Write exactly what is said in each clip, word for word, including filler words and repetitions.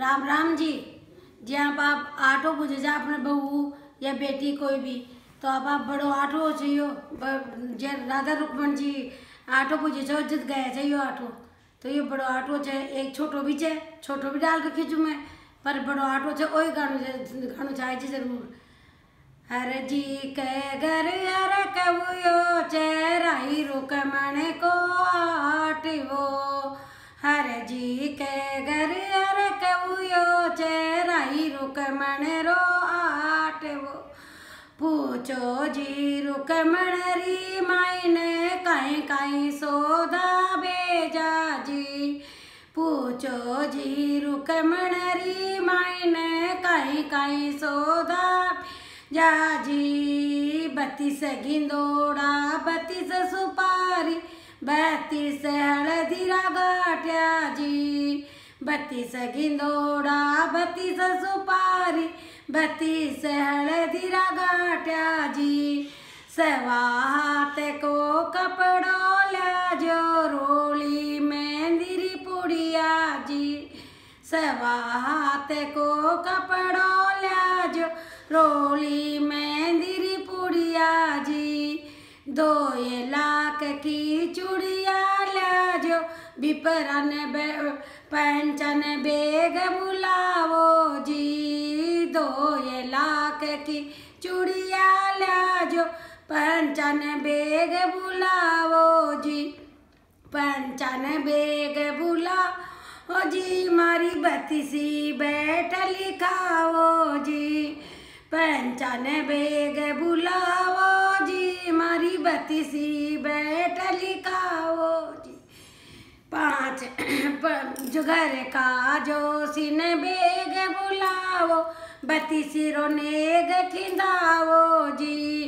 राम राम जी। जी आप आप आठो गुजरा अपने बहू या बेटी कोई भी तो आप आप बड़ो आठो हो चाहिए। जे राधा रुक्मण जी आठो पूछो जित गया चाहिए आठो तो ये बड़ो आटो है। एक छोटो भी है, छोटो भी डाल के खींचू मैं पर बड़ो आटो है ओ गानू गानू चाहे जी जरूर। हर जी के घर हर कबूयो चेराई रुकमण को आटवो। हर जी के घर हर कबूयो चेराई रुकमण रो आटवो। पूछो जी रुकमण री मायने काई काई सोदा बेजा जी। पूछो जी रुकमण री मायने काई काई सोदा जाजी। बत्तीस गिंदोड़ा बत्तीस सुपारी बत्तीस हल्दी रागाट्या जी। बत्तीस गिंदोड़ा बत्तीस सुपारी बत्तीस हल्दी रागाट्या जी। सवा हाथ को कपड़ों लाजो रोली मेहंदी पुड़िया जी। सवा हाथ को कपड़ों लाजो रोली मेहंदी पुड़िया जी। दो ये लाख की चूड़िया लाजो बिपरन पंचन बेग बुलावो जी। दो ये लाख की चूड़िया लाजो पंचन बेग बुलावो जी। पंचन बेग बुलाओ जी मारी बत्तीसी बैठ लिखाओ जी। पंचन बेग बुलाओ जी मारी बत्तीसी बैठ लिखाओ जी। पाँच जो घर का जो सिन बेग बुलाओ बत्तीसी रो नेग खिंदाओ जी।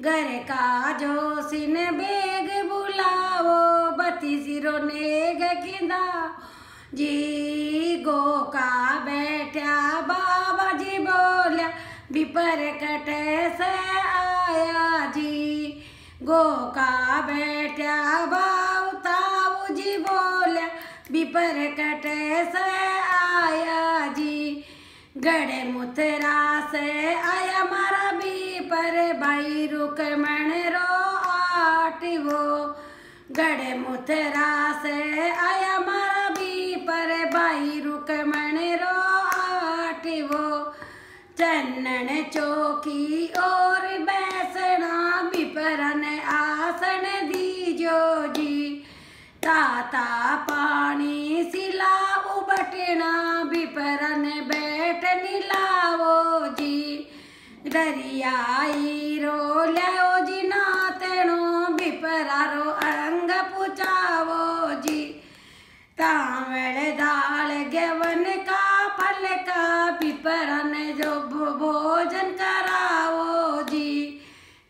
घर का जो सिन बेग बुलाओ बत्तीसी रो नेग खिंदाओ जी। गो का बैठा बाबा जी बोला बिपर कटे से आया जी। गो का बेटा बाऊ ताऊ जी बोले बिपर कटे से आया जी। गड़े मुतरा से आया मारा बिपर भाई रुकमण रो आटी वो। गड़े मुतरा से आया मारा बिपर भाई रुकमण रो आटी वो। चन्नन चौकी और बैसना बिपरन आसन दीजो जी। ताता पानी सिला उबटना बिपरन बैठ निलावो जी। दरियाई रो लो जी नातनो बिपरा रो अंग पुचावो जी। तावड़ दाल गेवन का फल का बिपरन जो भोजन कराओ जी।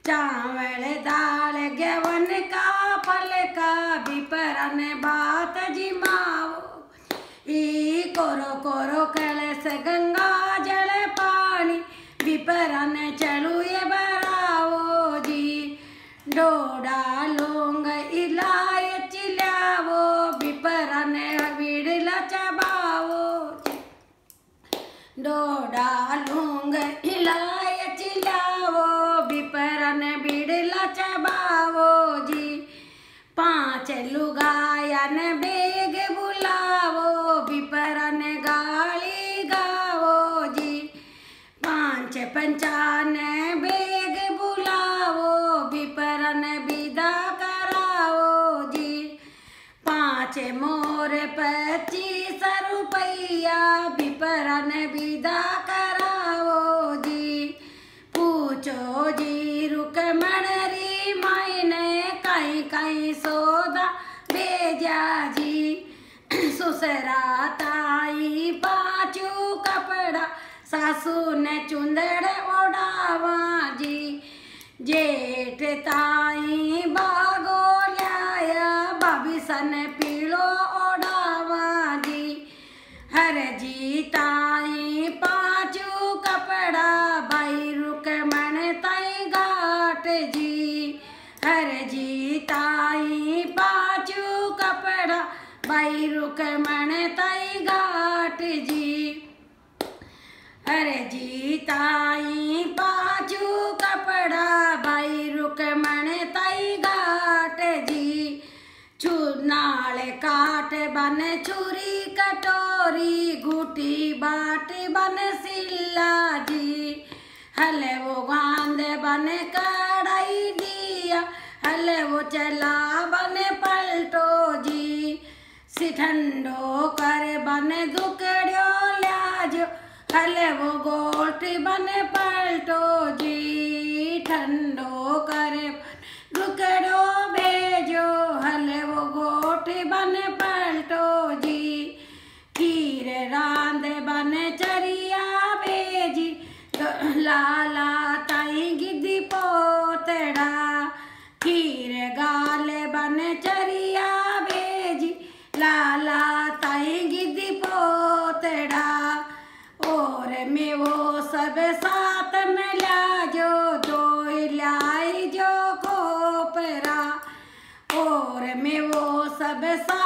चावल दाल गेवन का फल का बिपरन बात जी माओ। ई कोरो कोरो कलश गंगा जल पानी बिपरन चलू ये बराओ जी। डोडा लोंग इलाय चिल्यावो बिपरन बिड़ला चबाओ जी। डोडा लोंग इलाय चिल्यावो बिपरन बिड़ला चबाओ जी। पाँच लुगायन बेग बुलावो बिपरन गाली गाओ जी। पाँच पंचान बेग बुलावो बिपरन विदा कराओ जी। पाँच मोर पच्चीस रुपया बिपरन विदा कराओ जी। पूछो जी रुकमण री मायने काई काई सौदा भेजा जी। सुसरा ताई पाँचू कपड़ा सासू ने चुंदड़ ओढ़ावा जी। जेठ ताई बागो लाया भाभी सन पीलो ओढ़ावा जी। हर जी ताई पाँचू कपड़ा भाई रुकमण ताई घाट जी। हर जी ताई पाँचू कपड़ा भाई रुकमण ताई घाट जी। अरे जीताई पाछू कपड़ा भाई रुकमण ताई घाट जी चूनाल काट बन छुरी कटोरी घूटी बाट बन सिल्ला जी हले वो गांध बन कड़ाई दिया हले वो चला बन पलटो जी सिठंडो कर बन दुकड़ो लाजो हले वो गोट बने पलटो जी ठंडो करे रुकड़ो भेजो हले वो गोट बने पलटो जी खीर रांधे बने चरिया भेजी तो लाला ताई गिद्दी पोतड़ा खीर गाले बने चरिया भेजी लाला ताई गिद्दी पोतड़ा और में वो सब साथ में ला जो दो लाई जो कोपरा और में वो सब साथ